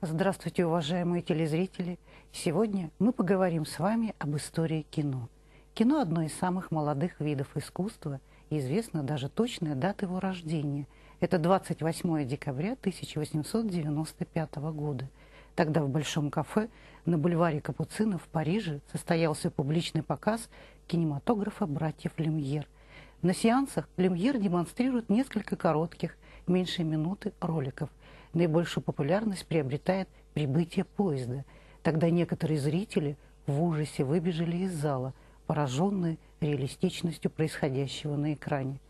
Здравствуйте, уважаемые телезрители! Сегодня мы поговорим с вами об истории кино. Кино – одно из самых молодых видов искусства, и известна даже точная дата его рождения. Это 28 декабря 1895 года. Тогда в Большом кафе на бульваре Капуцинов в Париже состоялся публичный показ кинематографа «Братьев Люмьер». На сеансах Люмьер демонстрирует несколько коротких, меньше минуты роликов. Наибольшую популярность приобретает «Прибытие поезда». Тогда некоторые зрители в ужасе выбежали из зала, пораженные реалистичностью происходящего на экране.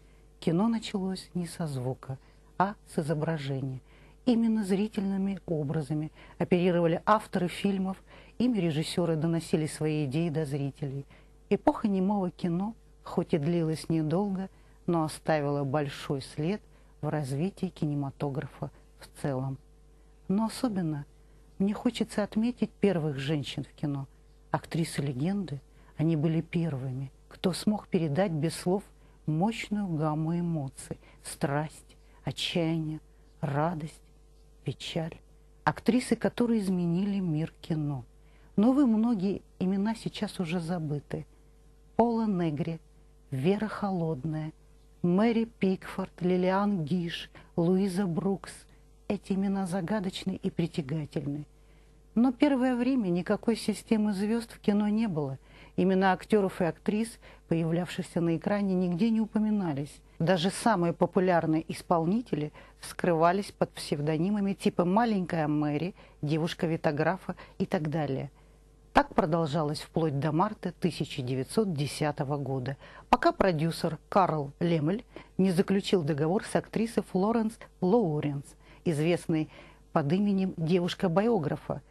Кино началось не со звука, а с изображения. Именно зрительными образами оперировали авторы фильмов, ими режиссеры доносили свои идеи до зрителей. Эпоха немого кино, хоть и длилась недолго, но оставила большой след в развитии кинематографа в целом. Но особенно мне хочется отметить первых женщин в кино. Актрисы-легенды, они были первыми, кто смог передать без слов мощную гамму эмоций, страсть, отчаяние, радость, печаль. Актрисы, которые изменили мир кино. Но вы многие имена сейчас уже забыты. Пола Негри, Вера Холодная, Мэри Пикфорд, Лилиан Гиш, Луиза Брукс. Эти имена загадочны и притягательны. Но первое время никакой системы звезд в кино не было. Имена актеров и актрис, появлявшихся на экране, нигде не упоминались. Даже самые популярные исполнители скрывались под псевдонимами типа «Маленькая Мэри», «Девушка Витаграфа» и так далее. Так продолжалось вплоть до марта 1910 года, пока продюсер Карл Лемль не заключил договор с актрисой Флоренс Лоуренс, известной под именем «Девушка-биографа».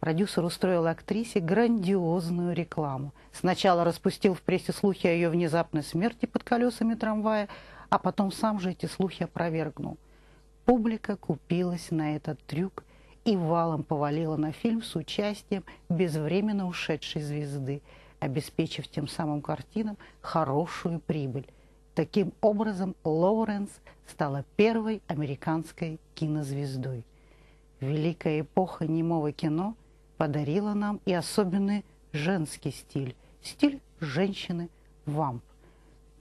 Продюсер устроил актрисе грандиозную рекламу. Сначала распустил в прессе слухи о ее внезапной смерти под колесами трамвая, а потом сам же эти слухи опровергнул. Публика купилась на этот трюк и валом повалила на фильм с участием безвременно ушедшей звезды, обеспечив тем самым картинам хорошую прибыль. Таким образом, Лоуренс стала первой американской кинозвездой. Великая эпоха немого кино подарила нам и особенный женский стиль, стиль женщины-вамп.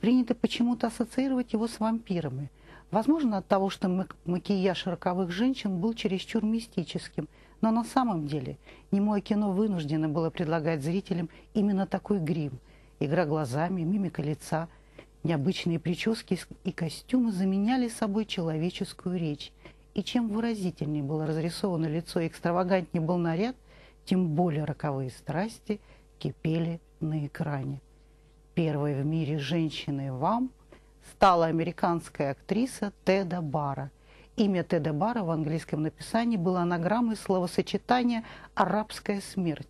Принято почему-то ассоциировать его с вампирами. Возможно, от того, что макияж роковых женщин был чересчур мистическим, но на самом деле немое кино вынуждено было предлагать зрителям именно такой грим. Игра глазами, мимика лица, необычные прически и костюмы заменяли собой человеческую речь. И чем выразительнее было разрисовано лицо и экстравагантнее был наряд, тем более роковые страсти кипели на экране. Первой в мире женщиной-вамп стала американская актриса Теда Бара. Имя Теда Бара в английском написании было анаграммой словосочетания «арабская смерть».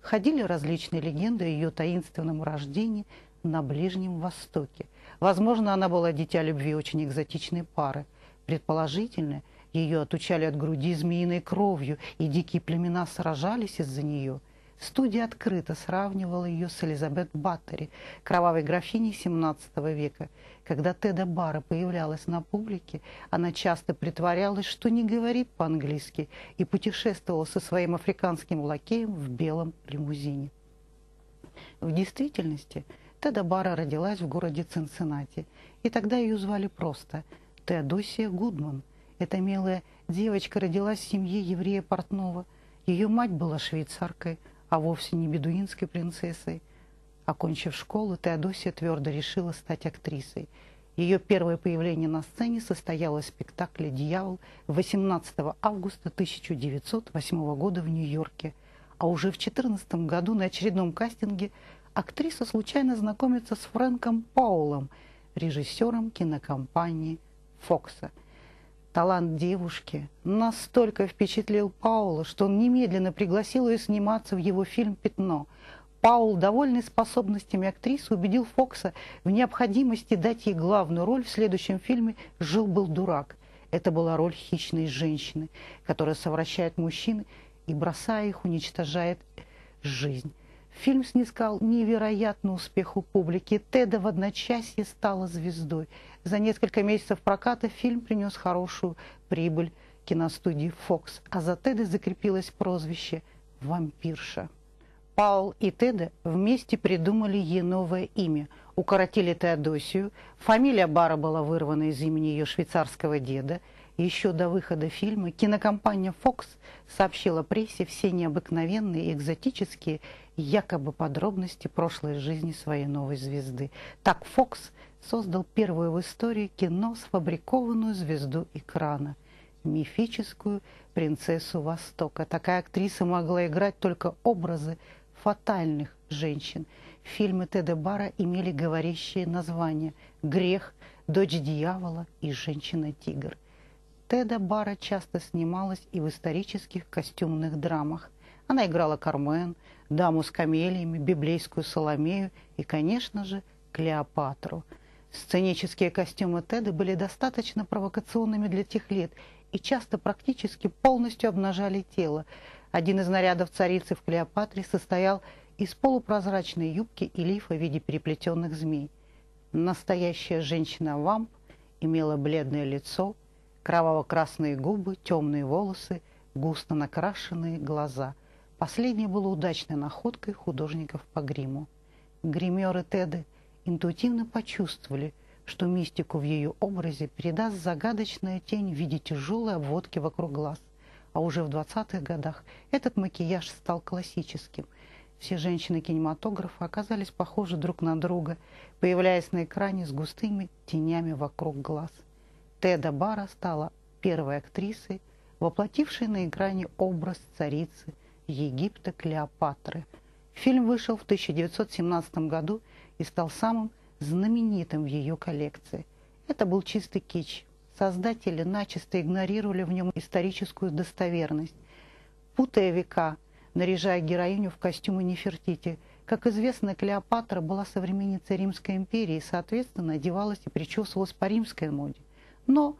Ходили различные легенды о ее таинственном рождении на Ближнем Востоке. Возможно, она была дитя любви очень экзотичной пары. Предположительно, ее отучали от груди змеиной кровью, и дикие племена сражались из-за нее. Студия открыто сравнивала ее с Элизабет Баттери, кровавой графиней XVII века. Когда Теда Бара появлялась на публике, она часто притворялась, что не говорит по-английски, и путешествовала со своим африканским лакеем в белом лимузине. В действительности Теда Бара родилась в городе Цинциннати, и тогда ее звали просто Теодосия Гудман. Эта милая девочка родилась в семье еврея Портнова. Ее мать была швейцаркой, а вовсе не бедуинской принцессой. Окончив школу, Теодосия твердо решила стать актрисой. Ее первое появление на сцене состоялось в спектакле «Дьявол» 18 августа 1908 года в Нью-Йорке. А уже в 2014 году на очередном кастинге актриса случайно знакомится с Фрэнком Паулом, режиссером кинокомпании Фокса. Талант девушки настолько впечатлил Паула, что он немедленно пригласил ее сниматься в его фильм «Пятно». Паул, довольный способностями актрисы, убедил Фокса в необходимости дать ей главную роль в следующем фильме «Жил-был дурак». Это была роль хищной женщины, которая совращает мужчин и, бросая их, уничтожает жизнь. Фильм снискал невероятный успех у публики. Теда в одночасье стала звездой. За несколько месяцев проката фильм принес хорошую прибыль киностудии «Фокс», а за Теда закрепилось прозвище «Вампирша». Паул и Теда вместе придумали ей новое имя, укоротили Теодосию, фамилия Бара была вырвана из имени ее швейцарского деда. Еще до выхода фильма кинокомпания «Фокс» сообщила прессе все необыкновенные и экзотические якобы подробности прошлой жизни своей новой звезды. Так «Фокс» создал первую в истории кино сфабрикованную звезду экрана, мифическую принцессу Востока. Такая актриса могла играть только образы фатальных женщин. Фильмы Теда Бара имели говорящие названия «Грех», «Дочь дьявола» и «Женщина-тигр». Теда Бара часто снималась и в исторических костюмных драмах. Она играла Кармен, даму с камелиями, библейскую Соломею и, конечно же, Клеопатру. Сценические костюмы Теда были достаточно провокационными для тех лет и часто практически полностью обнажали тело. Один из нарядов царицы в Клеопатре состоял из полупрозрачной юбки и лифа в виде переплетенных змей. Настоящая женщина-вамп имела бледное лицо, кроваво-красные губы, темные волосы, густо накрашенные глаза. Последнее было удачной находкой художников по гриму. Гримеры Теды интуитивно почувствовали, что мистику в ее образе передаст загадочная тень в виде тяжелой обводки вокруг глаз. А уже в 20-х годах этот макияж стал классическим. Все женщины кинематографа оказались похожи друг на друга, появляясь на экране с густыми тенями вокруг глаз. Теда Бара стала первой актрисой, воплотившей на экране образ царицы Египта Клеопатры. Фильм вышел в 1917 году и стал самым знаменитым в ее коллекции. Это был чистый кич. Создатели начисто игнорировали в нем историческую достоверность, путая века, наряжая героиню в костюмы Нефертити. Как известно, Клеопатра была современницей Римской империи и, соответственно, одевалась и причесывалась по римской моде. Но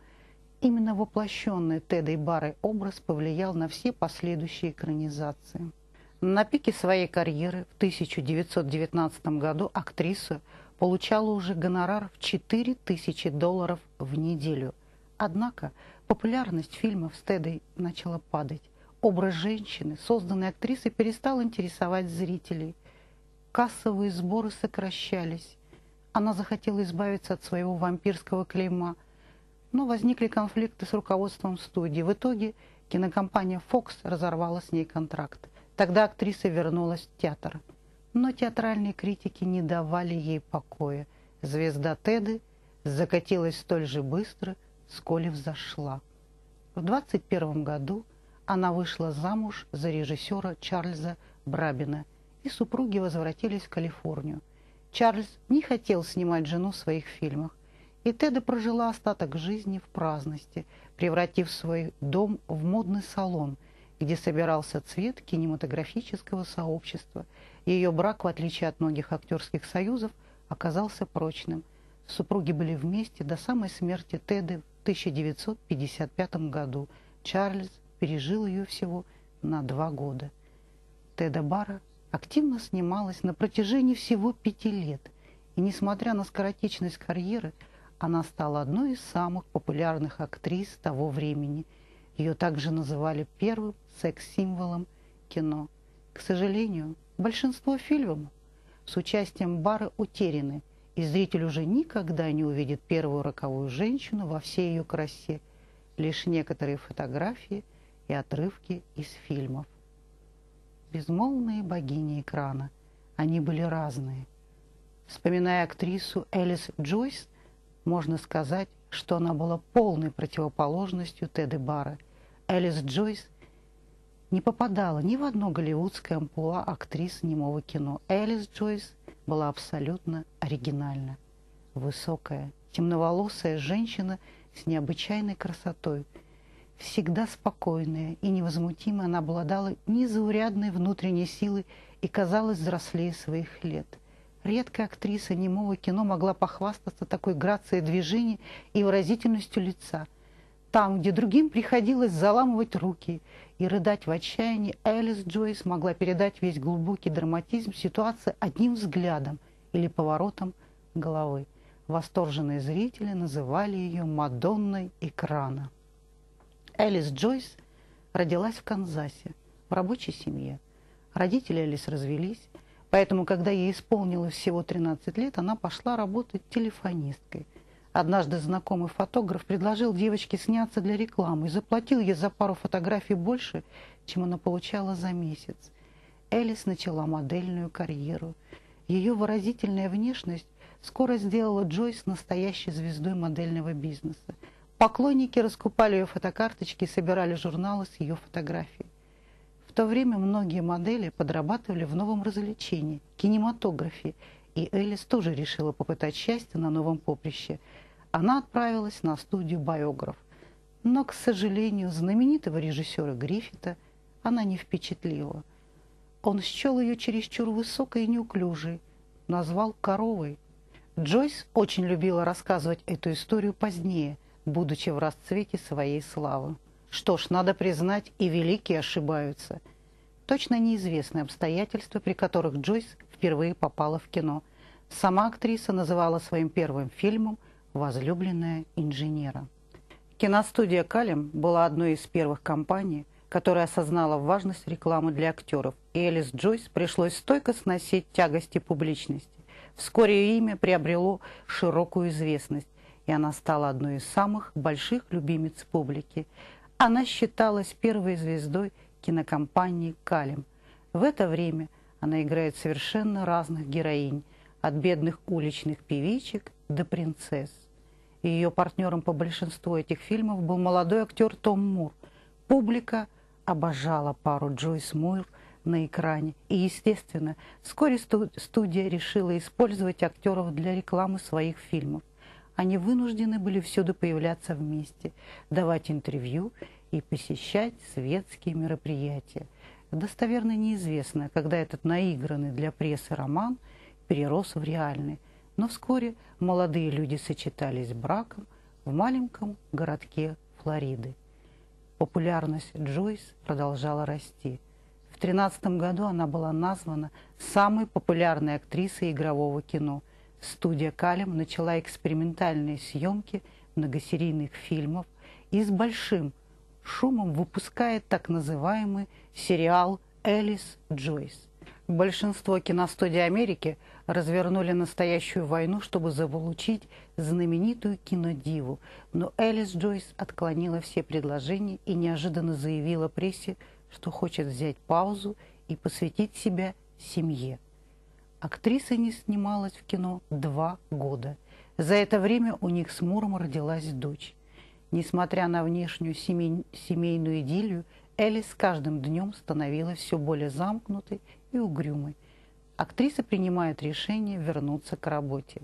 именно воплощенный Тедой Барой образ повлиял на все последующие экранизации. На пике своей карьеры в 1919 году актриса получала уже гонорар в $4000 в неделю. Однако популярность фильмов с Тедой начала падать. Образ женщины, созданный актрисой, перестал интересовать зрителей. Кассовые сборы сокращались. Она захотела избавиться от своего вампирского клейма, но возникли конфликты с руководством студии. В итоге кинокомпания «Фокс» разорвала с ней контракт. Тогда актриса вернулась в театр. Но театральные критики не давали ей покоя. Звезда Теды закатилась столь же быстро, сколь и взошла. В 1921 году она вышла замуж за режиссера Чарльза Брабина, и супруги возвратились в Калифорнию. Чарльз не хотел снимать жену в своих фильмах, и Теда прожила остаток жизни в праздности, превратив свой дом в модный салон, где собирался цвет кинематографического сообщества. Ее брак, в отличие от многих актерских союзов, оказался прочным. Супруги были вместе до самой смерти Теды в 1955 году. Чарльз пережил ее всего на 2 года. Теда Бара активно снималась на протяжении всего 5 лет, и, несмотря на скоротечность карьеры, она стала одной из самых популярных актрис того времени. Ее также называли первым секс-символом кино. К сожалению, большинство фильмов с участием Бары утеряны, и зритель уже никогда не увидит первую роковую женщину во всей ее красе. Лишь некоторые фотографии и отрывки из фильмов. Безмолвные богини экрана. Они были разные. Вспоминая актрису Элис Джойс, можно сказать, что она была полной противоположностью Теды Бары. Элис Джойс не попадала ни в одно голливудское амплуа актрис немого кино. Элис Джойс была абсолютно оригинальна. Высокая, темноволосая женщина с необычайной красотой. Всегда спокойная и невозмутимая, она обладала незаурядной внутренней силой и казалась взрослее своих лет. Редкая актриса немого кино могла похвастаться такой грацией движений и выразительностью лица. Там, где другим приходилось заламывать руки и рыдать в отчаянии, Элис Джойс могла передать весь глубокий драматизм ситуации одним взглядом или поворотом головы. Восторженные зрители называли ее «Мадонной экрана». Элис Джойс родилась в Канзасе в рабочей семье. Родители Элис развелись, поэтому, когда ей исполнилось всего 13 лет, она пошла работать телефонисткой. Однажды знакомый фотограф предложил девочке сняться для рекламы и заплатил ей за пару фотографий больше, чем она получала за месяц. Элис начала модельную карьеру. Ее выразительная внешность скоро сделала Джойс настоящей звездой модельного бизнеса. Поклонники раскупали ее фотокарточки и собирали журналы с ее фотографией. В то время многие модели подрабатывали в новом развлечении – кинематографе, и Элис тоже решила попытать счастье на новом поприще. Она отправилась на студию «Биограф». Но, к сожалению, знаменитого режиссера Гриффита она не впечатлила. Он счел ее чересчур высокой и неуклюжей, назвал коровой. Джойс очень любила рассказывать эту историю позднее, будучи в расцвете своей славы. Что ж, надо признать, и великие ошибаются. Точно неизвестны обстоятельства, при которых Джойс впервые попала в кино. Сама актриса называла своим первым фильмом «Возлюбленная инженера». Киностудия «Калем» была одной из первых компаний, которая осознала важность рекламы для актеров, и Элис Джойс пришлось стойко сносить тягости публичности. Вскоре ее имя приобрело широкую известность, и она стала одной из самых больших любимиц публики. Она считалась первой звездой кинокомпании «Калем». В это время она играет совершенно разных героинь, от бедных уличных певичек до принцесс. Ее партнером по большинству этих фильмов был молодой актер Том Мур. Публика обожала пару Джойс Мур на экране, и, естественно, вскоре студия решила использовать актеров для рекламы своих фильмов. Они вынуждены были всюду появляться вместе, давать интервью и посещать светские мероприятия. Достоверно неизвестно, когда этот наигранный для прессы роман перерос в реальный. Но вскоре молодые люди сочетались браком в маленьком городке Флориды. Популярность Джойс продолжала расти. В 2013 году она была названа самой популярной актрисой игрового кино. Студия «Калем» начала экспериментальные съемки многосерийных фильмов и с большим шумом выпускает так называемый сериал «Элис Джойс». Большинство киностудий Америки развернули настоящую войну, чтобы заполучить знаменитую кинодиву, но Элис Джойс отклонила все предложения и неожиданно заявила прессе, что хочет взять паузу и посвятить себя семье. Актриса не снималась в кино 2 года. За это время у них с Муром родилась дочь. Несмотря на внешнюю семейную идиллию, Элис с каждым днем становилась все более замкнутой и угрюмой. Актриса принимает решение вернуться к работе.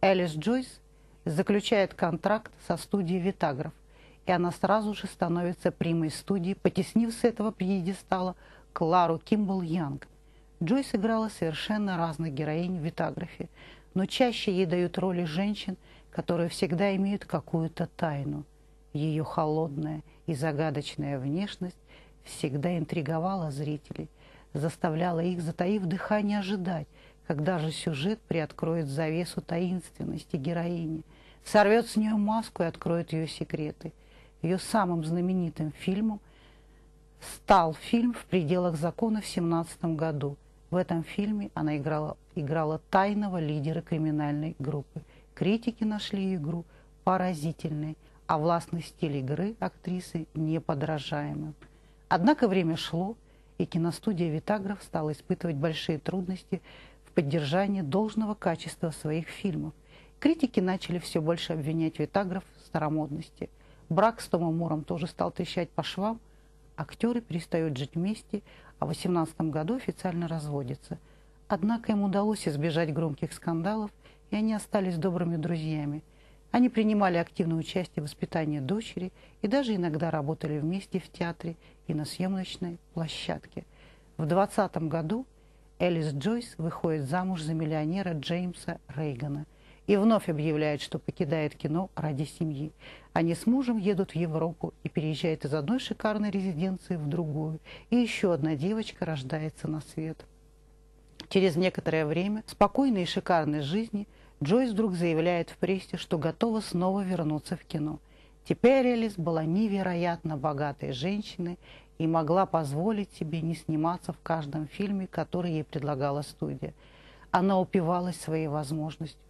Элис Джойс заключает контракт со студией «Витаграф», и она сразу же становится примой студии, потеснив с этого пьедестала Клару Кимбал-Янг. Джойс играла совершенно разных героинь в «Витаграфе», но чаще ей дают роли женщин, которые всегда имеют какую-то тайну. Ее холодная и загадочная внешность всегда интриговала зрителей, заставляла их, затаив дыхание, ожидать, когда же сюжет приоткроет завесу таинственности героини, сорвет с нее маску и откроет ее секреты. Ее самым знаменитым фильмом стал фильм «В пределах закона» в 1917 году. В этом фильме она играла тайного лидера криминальной группы. Критики нашли игру поразительной, а властный стиль игры актрисы неподражаемым. Однако время шло, и киностудия «Витаграф» стала испытывать большие трудности в поддержании должного качества своих фильмов. Критики начали все больше обвинять «Витаграф» в старомодности. Брак с Томом Муром тоже стал трещать по швам. Актеры перестают жить вместе, а в 2018 году официально разводятся. Однако им удалось избежать громких скандалов, и они остались добрыми друзьями. Они принимали активное участие в воспитании дочери и даже иногда работали вместе в театре и на съемочной площадке. В 2020 году Элис Джойс выходит замуж за миллионера Джеймса Рейгана и вновь объявляет, что покидает кино ради семьи. Они с мужем едут в Европу и переезжают из одной шикарной резиденции в другую. И еще одна девочка рождается на свет. Через некоторое время спокойной и шикарной жизни Джойс вдруг заявляет в прессе, что готова снова вернуться в кино. Теперь Элис была невероятно богатой женщиной и могла позволить себе не сниматься в каждом фильме, который ей предлагала студия. Она упивалась своей возможностью,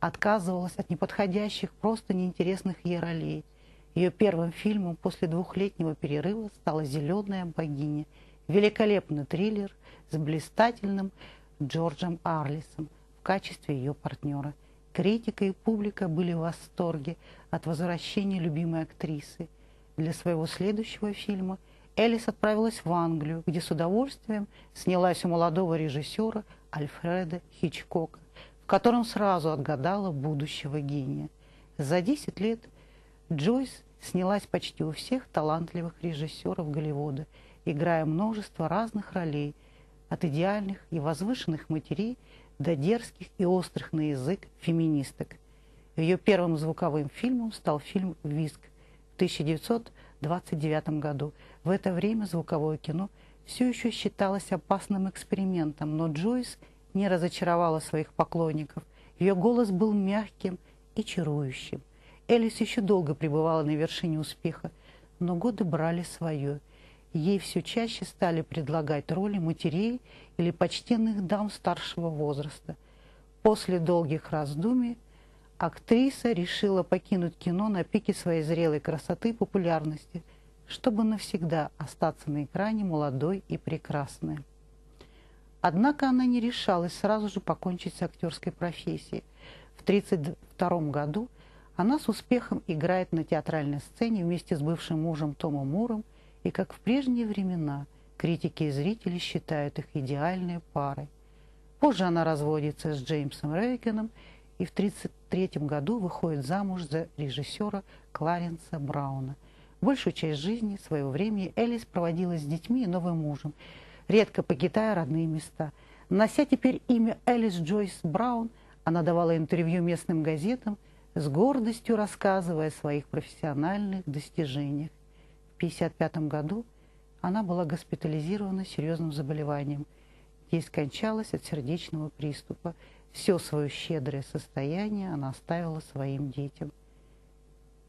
отказывалась от неподходящих, просто неинтересных ей ролей. Ее первым фильмом после двухлетнего перерыва стала «Зеленая богиня», великолепный триллер с блистательным Джорджем Арлисом в качестве ее партнера. Критика и публика были в восторге от возвращения любимой актрисы. Для своего следующего фильма Элис отправилась в Англию, где с удовольствием снялась у молодого режиссера Альфреда Хичкока, в котором сразу отгадала будущего гения. За 10 лет Джойс снялась почти у всех талантливых режиссеров Голливуда, играя множество разных ролей, от идеальных и возвышенных матерей до дерзких и острых на язык феминисток. Ее первым звуковым фильмом стал фильм «Визг» в 1929 году. В это время звуковое кино все еще считалось опасным экспериментом, но Джойс не разочаровала своих поклонников. Ее голос был мягким и чарующим. Элис еще долго пребывала на вершине успеха, но годы брали свое. Ей все чаще стали предлагать роли матерей или почтенных дам старшего возраста. После долгих раздумий актриса решила покинуть кино на пике своей зрелой красоты и популярности, чтобы навсегда остаться на экране молодой и прекрасной. Однако она не решалась сразу же покончить с актерской профессией. В 1932 году она с успехом играет на театральной сцене вместе с бывшим мужем Томом Муром, и, как в прежние времена, критики и зрители считают их идеальной парой. Позже она разводится с Джеймсом Рейганом и в 1933 году выходит замуж за режиссера Кларенса Брауна. Большую часть жизни своего времени Элис проводила с детьми и новым мужем, редко покидая родные места. Нося теперь имя Элис Джойс Браун, она давала интервью местным газетам, с гордостью рассказывая о своих профессиональных достижениях. В 1955 году она была госпитализирована серьезным заболеванием. Ей скончалась от сердечного приступа. Все свое щедрое состояние она оставила своим детям.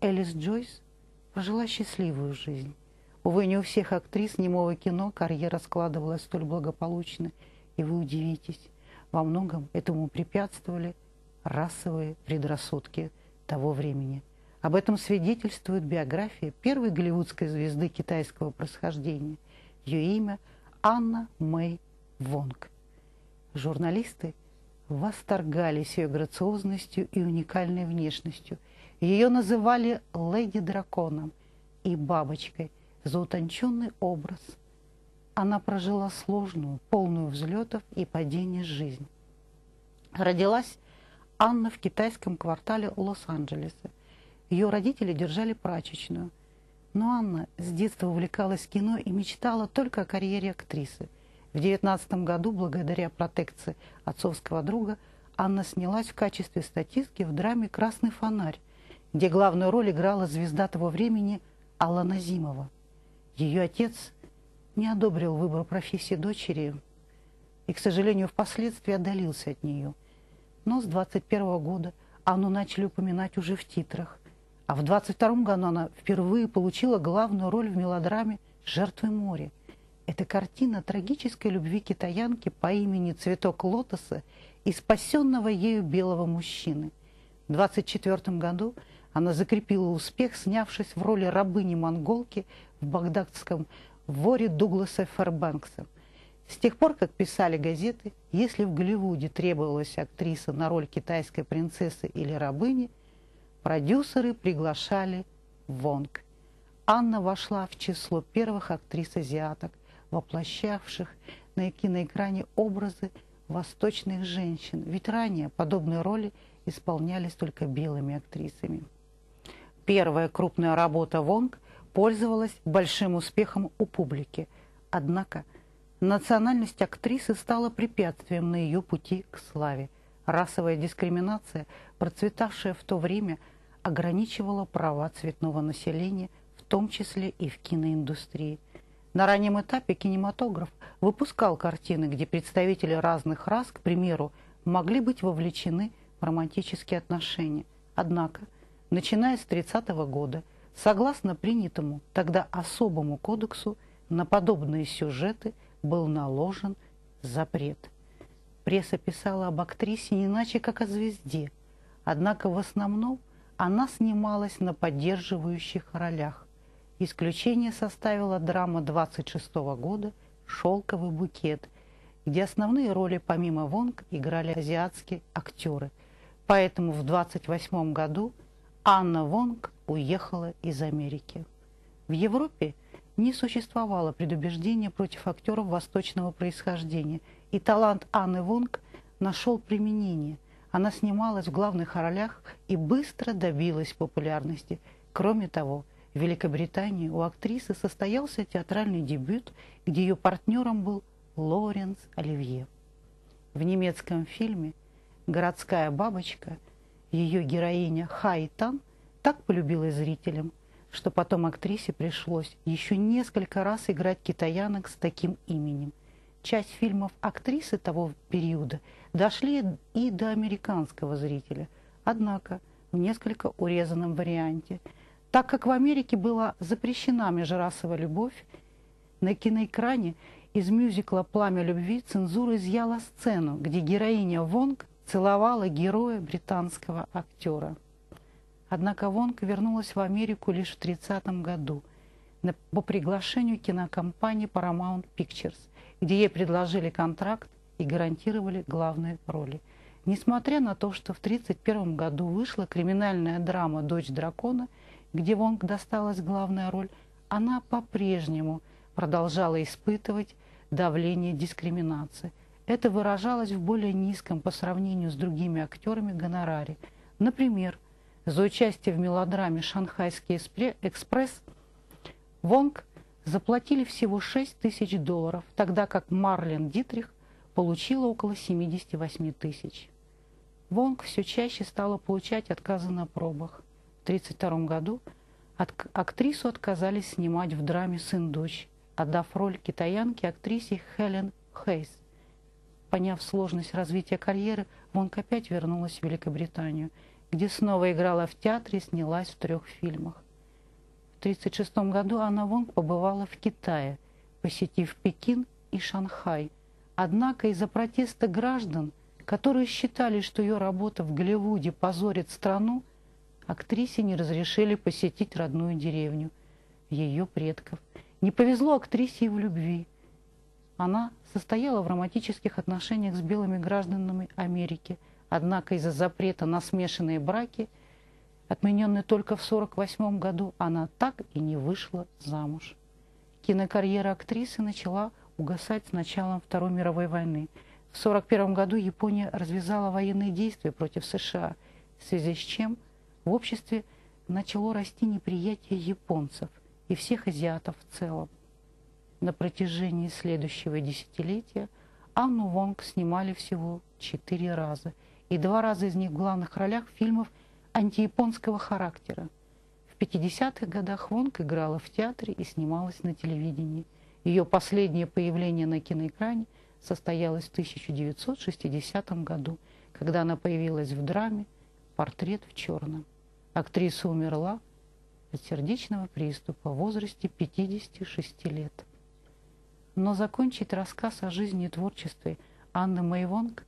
Элис Джойс прожила счастливую жизнь. Увы, не у всех актрис немого кино карьера складывалась столь благополучно, и вы удивитесь, во многом этому препятствовали расовые предрассудки того времени. Об этом свидетельствует биография первой голливудской звезды китайского происхождения. Ее имя Анна Мэй Вонг. Журналисты восторгались ее грациозностью и уникальной внешностью. Ее называли «леди-драконом» и «бабочкой» за утонченный образ. Она прожила сложную, полную взлетов и падений жизнь. Родилась Анна в китайском квартале Лос-Анджелеса. Ее родители держали прачечную, но Анна с детства увлекалась кино и мечтала только о карьере актрисы. В 19 году, благодаря протекции отцовского друга, Анна снялась в качестве статистки в драме «Красный фонарь», где главную роль играла звезда того времени Алла Назимова. Ее отец не одобрил выбор профессии дочери и, к сожалению, впоследствии отдалился от нее. Но с 21 года Анну начали упоминать уже в титрах. А в 1922 году она впервые получила главную роль в мелодраме «Жертвы моря». Это картина трагической любви китаянки по имени Цветок лотоса и спасенного ею белого мужчины. В 1924 году она закрепила успех, снявшись в роли рабыни-монголки в багдадском «Воре» Дугласа Фербанкса. С тех пор, как писали газеты, если в Голливуде требовалась актриса на роль китайской принцессы или рабыни, продюсеры приглашали Вонг. Анна вошла в число первых актрис-азиаток, воплощавших на киноэкране образы восточных женщин, ведь ранее подобные роли исполнялись только белыми актрисами. Первая крупная работа Вонг пользовалась большим успехом у публики, однако национальность актрисы стала препятствием на ее пути к славе. Расовая дискриминация, процветавшая в то время, ограничивала права цветного населения, в том числе и в киноиндустрии. На раннем этапе кинематограф выпускал картины, где представители разных рас, к примеру, могли быть вовлечены в романтические отношения. Однако, начиная с 1930-го года, Согласно принятому тогда особому кодексу, на подобные сюжеты был наложен запрет. Пресса писала об актрисе не иначе, как о звезде, однако в основном она снималась на поддерживающих ролях. Исключение составила драма 26-го года «Шелковый букет», где основные роли помимо Вонг играли азиатские актеры. Поэтому в 1928 году Анна Вонг уехала из Америки. В Европе не существовало предубеждения против актеров восточного происхождения, и талант Анны Вонг нашел применение. Она снималась в главных ролях и быстро добилась популярности. Кроме того, в Великобритании у актрисы состоялся театральный дебют, где ее партнером был Лоуренс Оливье. В немецком фильме «Городская бабочка» ее героиня Хайтан так полюбилась зрителям, что потом актрисе пришлось еще несколько раз играть китаянок с таким именем. Часть фильмов актрисы того периода дошли и до американского зрителя, однако в несколько урезанном варианте. Так как в Америке была запрещена межрасовая любовь, на киноэкране из мюзикла «Пламя любви» цензура изъяла сцену, где героиня Вонг целовала героя британского актера. Однако Вонг вернулась в Америку лишь в 1930 году по приглашению кинокомпании Paramount Pictures, где ей предложили контракт и гарантировали главные роли. Несмотря на то, что в 1931 году вышла криминальная драма «Дочь дракона», где Вонг досталась главная роль, она по-прежнему продолжала испытывать давление дискриминации. Это выражалось в более низком по сравнению с другими актерами гонораре. Например, за участие в мелодраме «Шанхайский экспресс» Вонг заплатили всего $6000, тогда как Марлен Дитрих получила около 78 000. Вонг все чаще стала получать отказы на пробах. В 1932 году актрису отказались снимать в драме «Сын-дочь», отдав роль китаянке актрисе Хелен Хейс. Поняв сложность развития карьеры, Вонг опять вернулась в Великобританию, где снова играла в театре и снялась в 3 фильмах. В 1936 году Анна Вонг побывала в Китае, посетив Пекин и Шанхай. Однако из-за протеста граждан, которые считали, что ее работа в Голливуде позорит страну, актрисе не разрешили посетить родную деревню ее предков. Не повезло актрисе и в любви. Она состояла в романтических отношениях с белыми гражданами Америки. Однако из-за запрета на смешанные браки, отмененный только в 1948 году, она так и не вышла замуж. Кинокарьера актрисы начала угасать с началом Второй мировой войны. В 1941 году Япония развязала военные действия против США, в связи с чем в обществе начало расти неприятие японцев и всех азиатов в целом. На протяжении следующего десятилетия Анну Вонг снимали всего 4 раза, и 2 раза из них в главных ролях фильмов антияпонского характера. В 50-х годах Вонг играла в театре и снималась на телевидении. Ее последнее появление на киноэкране состоялось в 1960 году, когда она появилась в драме «Портрет в черном». Актриса умерла от сердечного приступа в возрасте 56 лет. Но закончить рассказ о жизни и творчестве Анны Мэй Вонг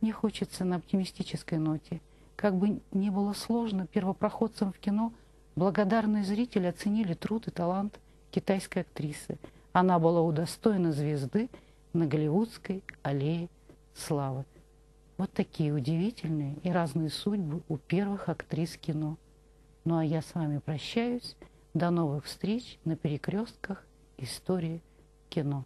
не хочется на оптимистической ноте. Как бы ни было сложно, первопроходцам в кино благодарные зрители оценили труд и талант китайской актрисы. Она была удостоена звезды на Голливудской аллее славы. Вот такие удивительные и разные судьбы у первых актрис кино. Ну а я с вами прощаюсь. До новых встреч на перекрестках истории кино.